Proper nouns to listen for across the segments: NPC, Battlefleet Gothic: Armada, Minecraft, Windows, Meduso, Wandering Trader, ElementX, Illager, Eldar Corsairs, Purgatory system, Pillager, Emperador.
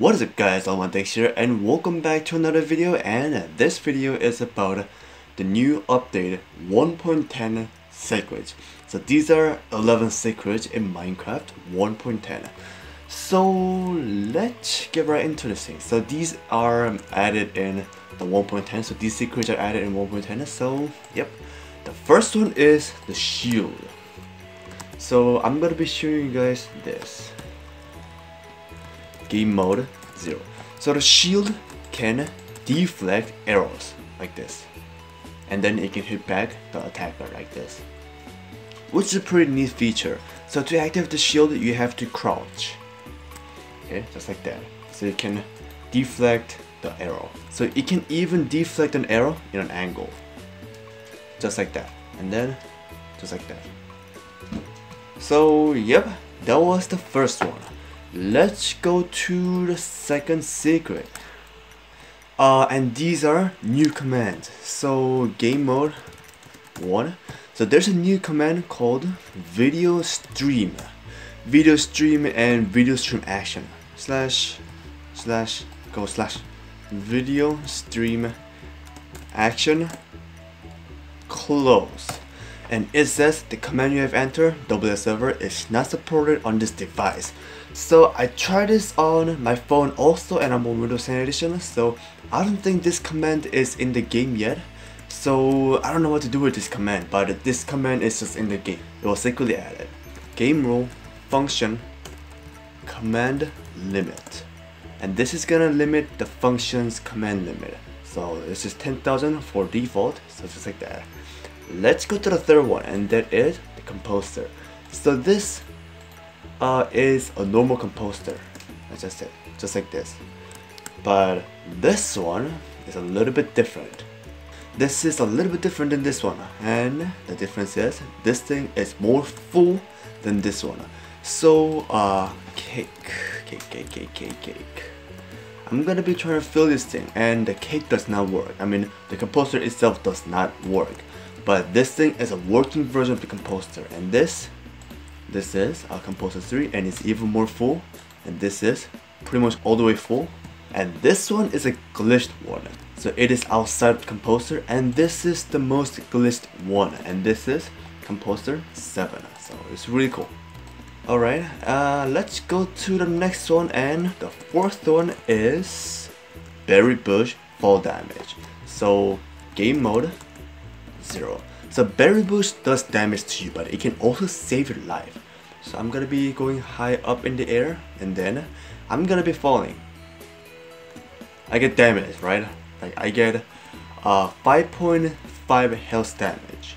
What is up guys, ElementX here and welcome back to another video, and this video is about the new update 1.10 secrets. So these are 11 secrets in Minecraft 1.10. So let's get right into this thing. So these are added in the 1.10, so these secrets are added in 1.10. So yep, the first one is the shield. So I'm gonna be showing you guys this. Game mode 0. So the shield can deflect arrows like this, and then it can hit back the attacker like this, which is a pretty neat feature. So to activate the shield, you have to crouch, okay, just like that. So you can deflect the arrow. So it can even deflect an arrow in an angle, just like that, and then just like that. So yep, that was the first one. Let's go to the second secret, and these are new commands. So game mode 1. So there's a new command called video stream and video stream action // video stream action close. And it says the command you have entered, WS server, is not supported on this device. So I tried this on my phone also, and I'm on Windows 10 edition, so I don't think this command is in the game yet. So I don't know what to do with this command, but this command is just in the game. It was secretly added. Game rule, function, command limit. And this is gonna limit the function's command limit. So this is 10,000 for default, so just like that. Let's go to the third one, and that is the composter. So this is a normal composter, as I said, just like this. But this one is a little bit different. This is a little bit different than this one, and the difference is this thing is more full than this one. So cake. I'm gonna be trying to fill this thing, and the cake does not work. I mean, the composter itself does not work. But this thing is a working version of the composter, and this is our composter 3, and it's even more full, and this is pretty much all the way full, and this one is a glitched one, so it is outside the composter, and this is the most glitched one, and this is composter 7, so it's really cool. Alright, let's go to the next one, and the fourth one is berry bush fall damage. So game mode 0. So berry bush does damage to you, but it can also save your life. So I'm gonna be going high up in the air, and then I'm gonna be falling. I get damage, right? Like I get 5.5 health damage.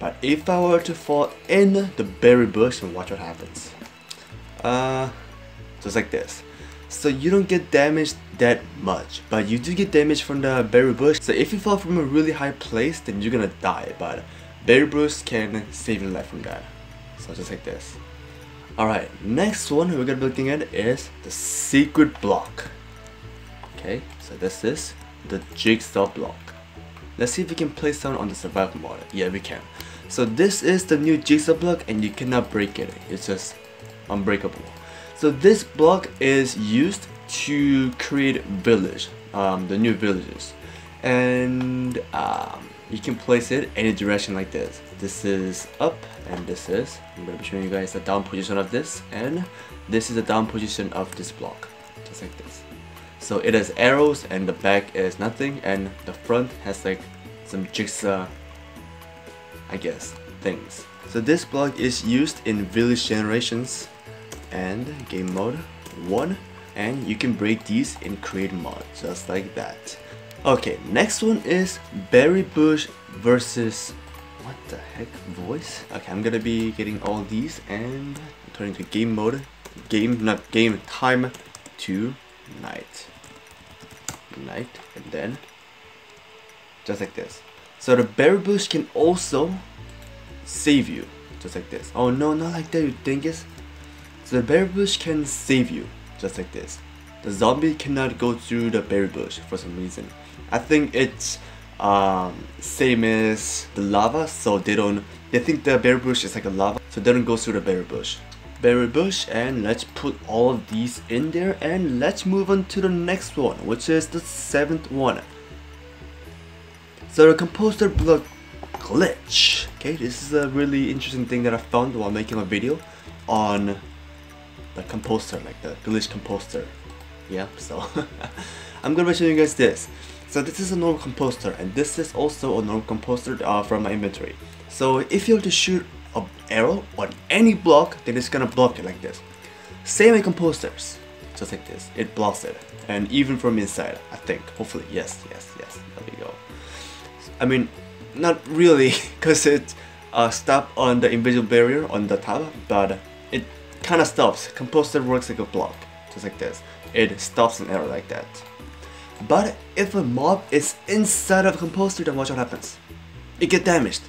But if I were to fall in the berry bush, and watch what happens. Just like this. So you don't get damaged that much, but you do get damage from the berry bush. So if you fall from a really high place, then you're gonna die, but berry bush can save your life from that. So just like this. Alright, next one we're gonna be looking at is the secret block. Okay, so this is the jigsaw block. Let's see if we can place down on the survival mode. Yeah, we can. So this is the new jigsaw block, and you cannot break it. It's just unbreakable. So this block is used to create village, the new villages, and you can place it any direction like this. This is up, and this is, I'm going to be showing you guys the down position of this, and this is the down position of this block, just like this. So it has arrows, and the back is nothing, and the front has like some jigsaw, I guess, things. So this block is used in village generations and game mode 1, and you can break these in create mod, just like that. Okay, next one is berry bush versus what the heck voice. Okay, I'm gonna be getting all these, and I'm turning to game mode, time to night, and then just like this. So the berry bush can also save you, just like this. Oh no, not like that, you dingus. So the berry bush can save you, just like this. The zombie cannot go through the berry bush for some reason. I think it's same as the lava, so they think the berry bush is like a lava, so they don't go through the berry bush. berry bush, and let's put all of these in there, and let's move on to the next one, which is the 7th one. So the composter block glitch. Okay, this is a really interesting thing that I found while making a video on the composter, like the glitch composter. Yeah, so I'm gonna be showing you guys this. So this is a normal composter, and this is also a normal composter from my inventory. So if you were to shoot an arrow on any block, then it's gonna block it like this. Same with composters, just like this. It blocks it, and even from inside, I think. Hopefully, yes. There we go. I mean, not really, because it stopped on the invisible barrier on the top, but it kind of stops. Composter works like a block, just like this. It stops an arrow like that. But if a mob is inside of a composter, then watch what happens. It gets damaged.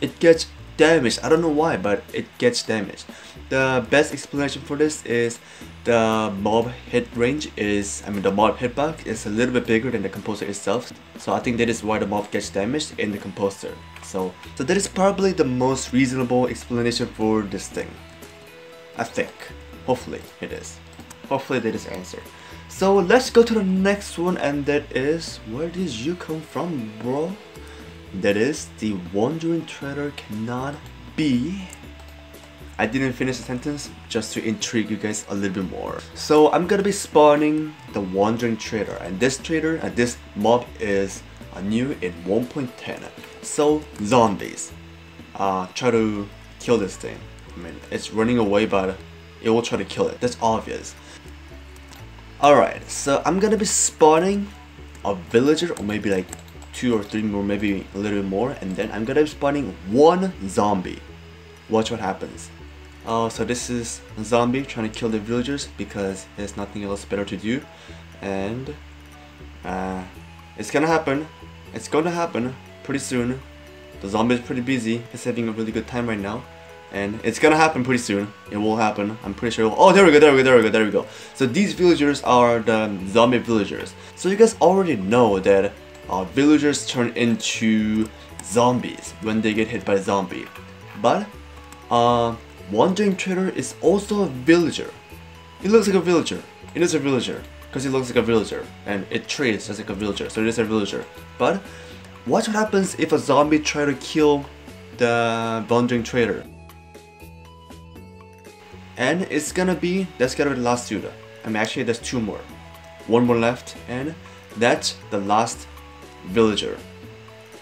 It gets damaged. I don't know why, but it gets damaged. The best explanation for this is the mob hit range is, I mean the mob hitbox is a little bit bigger than the composter itself. So I think that is why the mob gets damaged in the composter. So that is probably the most reasonable explanation for this thing. I think. Hopefully it is. Hopefully that is answered. So let's go to the next one, and that is, where did you come from, bro? That is, the Wandering Trader cannot be. I didn't finish the sentence just to intrigue you guys a little bit more. So I'm gonna be spawning the Wandering Trader, and this trader and this mob is new in 1.10. So zombies, try to kill this thing. I mean, it's running away, but it will try to kill it. That's obvious. Alright, so I'm gonna be spawning a villager, or maybe like 2 or 3 more, maybe a little bit more, and then I'm gonna be spawning 1 zombie. Watch what happens. Oh, so this is a zombie trying to kill the villagers because there's nothing else better to do, and it's gonna happen. It's gonna happen pretty soon. The zombie is pretty busy. He's having a really good time right now. And it's gonna happen pretty soon. It will happen. I'm pretty sure it will. Oh, there we go. So these villagers are the zombie villagers. So you guys already know that villagers turn into zombies when they get hit by a zombie. But Wandering Trader is also a villager. It looks like a villager. It is a villager because it looks like a villager, and it trades just like a villager. So it is a villager. But watch what happens if a zombie tries to kill the Wandering Trader. And it's gonna be, that's gonna be the last two. I mean, actually there's 2 more. 1 more left, and that's the last villager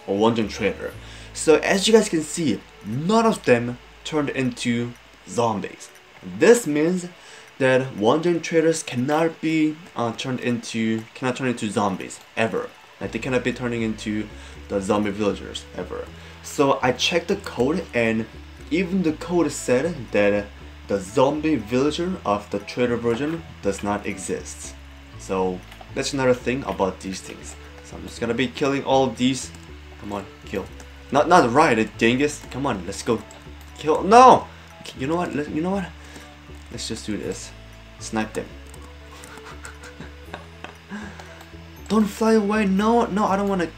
or Wandering Trader. So as you guys can see, none of them turned into zombies. This means that Wandering Traders cannot be cannot turn into zombies ever. Like they cannot be turning into the zombie villagers ever. So I checked the code, and even the code said that the zombie villager of the trader version does not exist. So that's another thing about these things. So I'm just gonna be killing all of these. Come on, kill. Not right, dingus. Come on, let's go. Kill. No. You know what? Let's just do this. Snipe them. Don't fly away. No, I don't want to.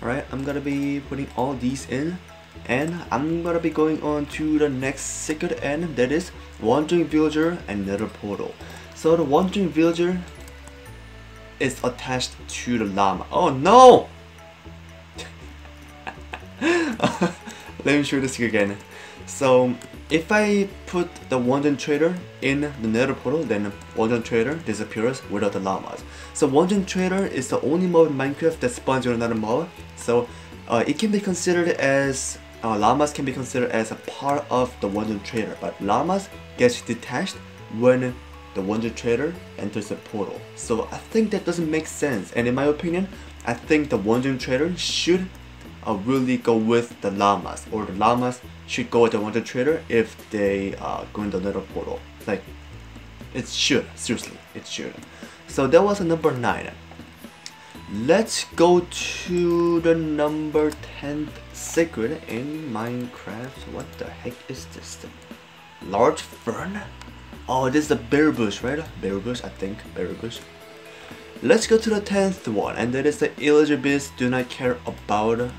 All right, I'm gonna be putting all these in. And I'm gonna be going on to the next secret, and that is Wandering Villager and Nether Portal. So the Wandering Villager is attached to the llama. Oh no! Let me show this again. So if I put the Wandering Trader in the Nether Portal, then Wandering Trader disappears without the llamas. So Wandering Trader is the only mob in Minecraft that spawns with another mob. So it can be considered as llamas can be considered as a part of the Wandering Trader, but llamas gets detached when the Wandering Trader enters the portal. So I think that doesn't make sense, and in my opinion, I think the Wandering Trader should really go with the llamas, or the llamas should go with the Wandering Trader if they go in the Nether portal. Like, it should, seriously, it should. So that was a number 9. Let's go to the number 10th secret in Minecraft. What the heck is this thing? Large fern? Oh, this is a berry bush, right? Berry bush, I think. Berry bush. Let's go to the 10th one, and that is the Illager beast. Do not care about.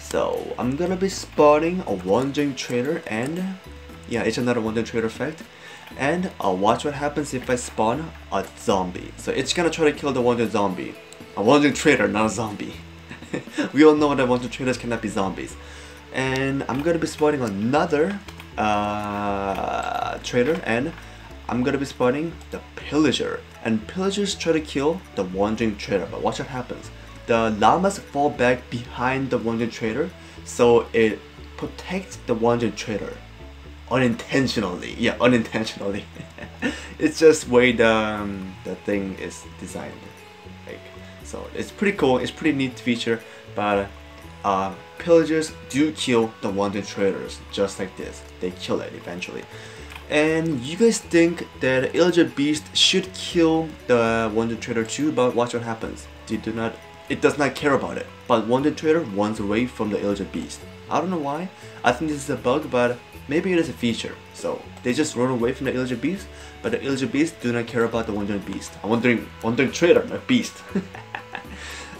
So I'm gonna be spawning a Wandering Trader, and yeah, it's another Wandering Trader fact. and I'll watch what happens if I spawn a zombie. So it's gonna try to kill the Wandering Zombie. A Wandering Trader, not a zombie. We all know that Wandering Traders cannot be zombies. And I'm gonna be spawning another Trader, and I'm gonna be spawning the Pillager. And Pillagers try to kill the Wandering Trader, but watch what happens. The llamas fall back behind the Wandering Trader, so it protects the Wandering Trader. Unintentionally, yeah, unintentionally. It's just way the thing is designed, like, so it's pretty cool, it's pretty neat feature. But Pillagers do kill the Wandering Traders, just like this. They kill it eventually. And you guys think that Illager Beast should kill the Wandering Trader too, but watch what happens. They do not. It does not care about it, but Wandering Trader runs away from the Illager Beast. I don't know why. I think this is a bug, but maybe it is a feature. So they just run away from the Illager Beast, but the Illager Beast do not care about the Wandering Beast. I'm Wandering Trader, not Beast.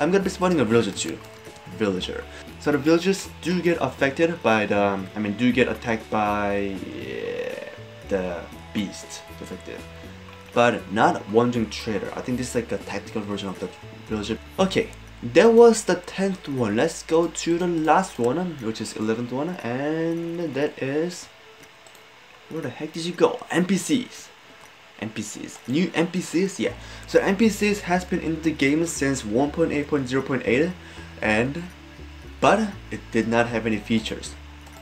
I'm gonna be spawning a villager too. Villager. So the villagers do get affected by the, do get attacked by the beast, just like this. But not Wandering Trader. I think this is like a tactical version of the villager. Okay, that was the 10th one. Let's go to the last one, which is 11th one, and that is, where the heck did you go? NPCs. NPCs. New NPCs? Yeah. So NPCs has been in the game since 1.8.0.8, but it did not have any features.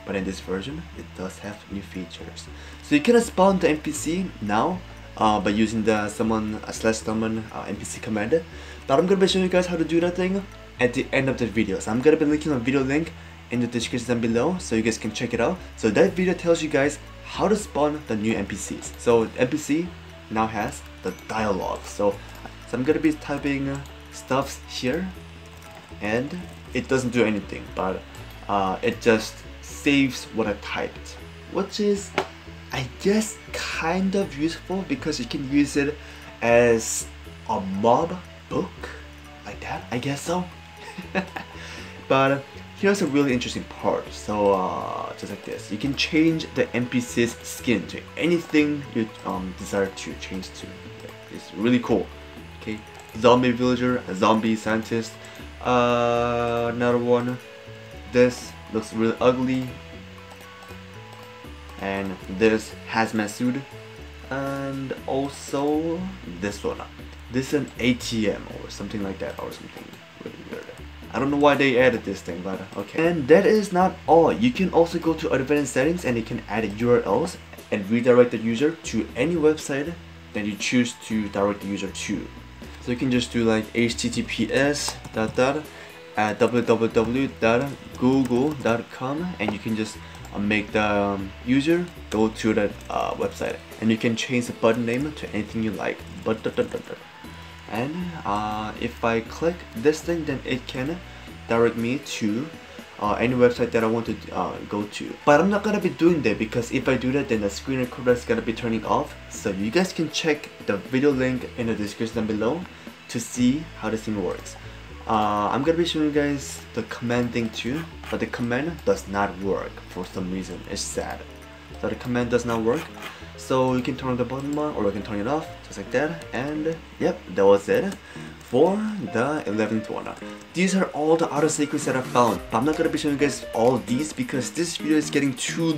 But in this version, it does have new features. So you can spawn the NPC now by using the summon /summon NPC command. But I'm gonna be showing you guys how to do that thing at the end of the video. So I'm gonna be linking a video link in the description down below, so you guys can check it out. So that video tells you guys how to spawn the new NPCs. So the NPC now has the dialogue. So I'm gonna be typing stuffs here, and it doesn't do anything, but it just saves what I typed, which is, I guess, kind of useful, because you can use it as a mob book, like that, I guess so. But here's a really interesting part. So just like this, you can change the NPC's skin to anything you desire to change to. It's really cool. Okay, zombie villager, zombie scientist. Another one. This looks really ugly, and this hazmat suit, and also this one. This is an ATM or something like that, or something really weird. I don't know why they added this thing, but okay. And that is not all. You can also go to advanced settings, and you can add URLs and redirect the user to any website that you choose to direct the user to. So you can just do like https://www.google.com, and you can just make the user go to that website, and you can change the button name to anything you like. And if I click this thing, then it can direct me to any website that I want to go to. But I'm not gonna be doing that, because if I do that, then the screen recorder is gonna be turning off. So you guys can check the video link in the description down below to see how this thing works. I'm gonna be showing you guys the command thing too, but the command does not work for some reason. It's sad. So the command does not work. So you can turn the button on, or you can turn it off, just like that. And yep, that was it for the 11th one. These are all the other secrets that I found, but I'm not gonna be showing you guys all these, because this video is getting too